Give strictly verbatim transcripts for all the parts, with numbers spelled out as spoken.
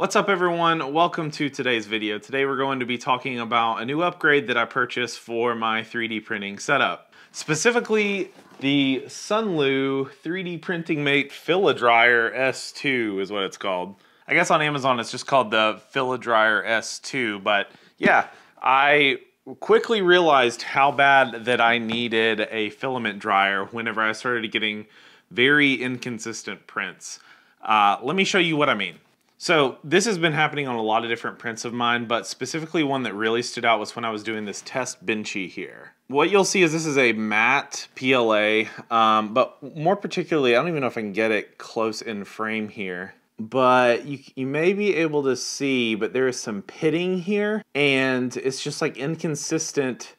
What's up everyone, welcome to today's video. Today we're going to be talking about a new upgrade that I purchased for my three D printing setup. Specifically, the Sunlu three D Printing Mate Filadryer S two is what it's called. I guess on Amazon it's just called the Filadryer S two, but yeah, I quickly realized how bad that I needed a filament dryer whenever I started getting very inconsistent prints. Uh, let me show you what I mean. So this has been happening on a lot of different prints of mine, but specifically one that really stood out was when I was doing this test Benchy here. What you'll see is this is a matte P L A, um, but more particularly, I don't even know if I can get it close in frame here, but you, you may be able to see, but there is some pitting here and it's just like inconsistent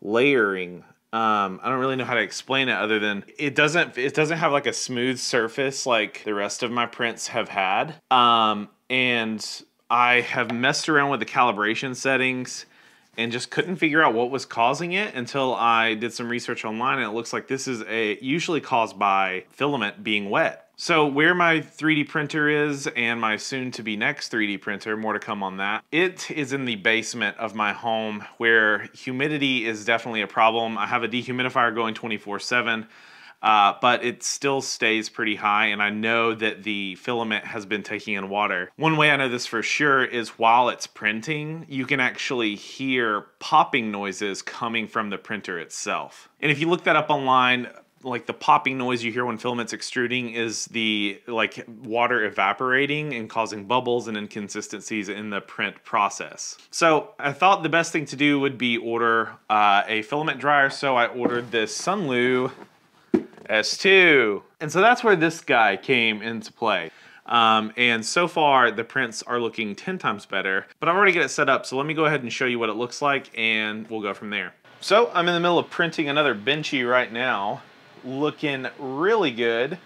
layering. Um, I don't really know how to explain it other than it doesn't it doesn't have like a smooth surface like the rest of my prints have had. Um, and I have messed around with the calibration settings and just couldn't figure out what was causing it until I did some research online, and it looks like this is a usually caused by filament being wet. So where my three D printer is and my soon to be next three D printer, more to come on that, it is in the basement of my home where humidity is definitely a problem. I have a dehumidifier going twenty-four seven, uh, but it still stays pretty high, and I know that the filament has been taking in water. One way I know this for sure is while it's printing, you can actually hear popping noises coming from the printer itself. And if you look that up online, like the popping noise you hear when filament's extruding is the like water evaporating and causing bubbles and inconsistencies in the print process. So I thought the best thing to do would be order uh, a filament dryer. So I ordered this Sunlu S two. And so that's where this guy came into play. Um, and so far the prints are looking ten times better, but I've already got it set up. So let me go ahead and show you what it looks like and we'll go from there. So I'm in the middle of printing another Benchy right now. Looking really good,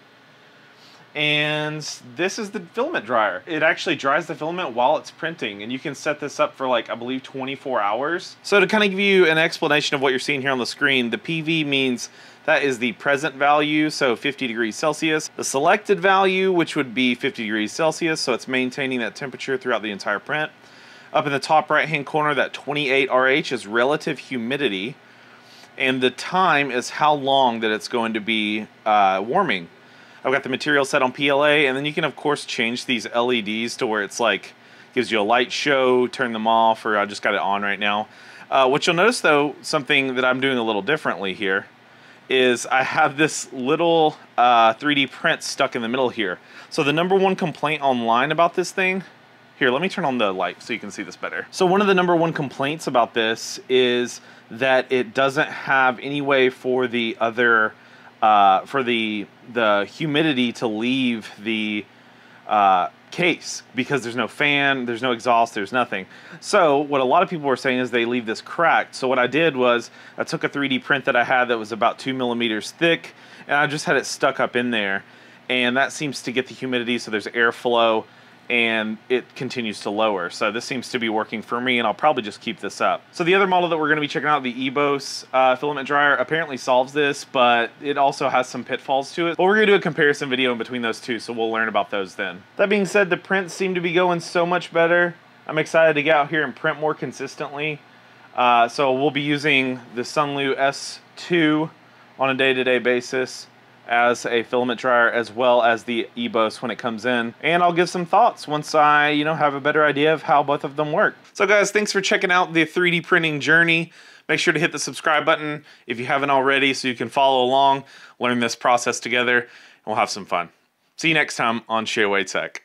and this is the filament dryer. It actually dries the filament while it's printing, and you can set this up for like I believe twenty-four hours. So to kind of give you an explanation of what you're seeing here on the screen, the P V means that is the present value, so fifty degrees Celsius. The selected value, which would be fifty degrees Celsius, so it's maintaining that temperature throughout the entire print. Up in the top right hand corner, that twenty-eight R H is relative humidity. And the time is how long that it's going to be uh, warming. I've got the material set on P L A, and then you can of course change these L E Ds to where it's like, gives you a light show, turn them off, or I just got it on right now. Uh, what you'll notice though, something that I'm doing a little differently here, is I have this little uh, three D print stuck in the middle here. So the number one complaint online about this thing, here, let me turn on the light so you can see this better. So one of the number one complaints about this is that it doesn't have any way for the other, uh, for the the humidity to leave the uh, case, because there's no fan, there's no exhaust, there's nothing. So what a lot of people were saying is they leave this cracked. So what I did was I took a three D print that I had that was about two millimeters thick, and I just had it stuck up in there. And that seems to get the humidity, so there's airflow, and it continues to lower. So this seems to be working for me, and I'll probably just keep this up. So the other model that we're gonna be checking out, the Ebos uh, filament dryer, apparently solves this, but it also has some pitfalls to it. But we're gonna do a comparison video in between those two, so we'll learn about those then. That being said, the prints seem to be going so much better. I'm excited to get out here and print more consistently. Uh, so we'll be using the Sunlu S two on a day-to-day basis as a filament dryer, as well as the Ebos when it comes in. And I'll give some thoughts once I, you know, have a better idea of how both of them work. So guys, thanks for checking out the three D printing journey. Make sure to hit the subscribe button if you haven't already, so you can follow along, learn this process together, and we'll have some fun. See you next time on Share Away Tech.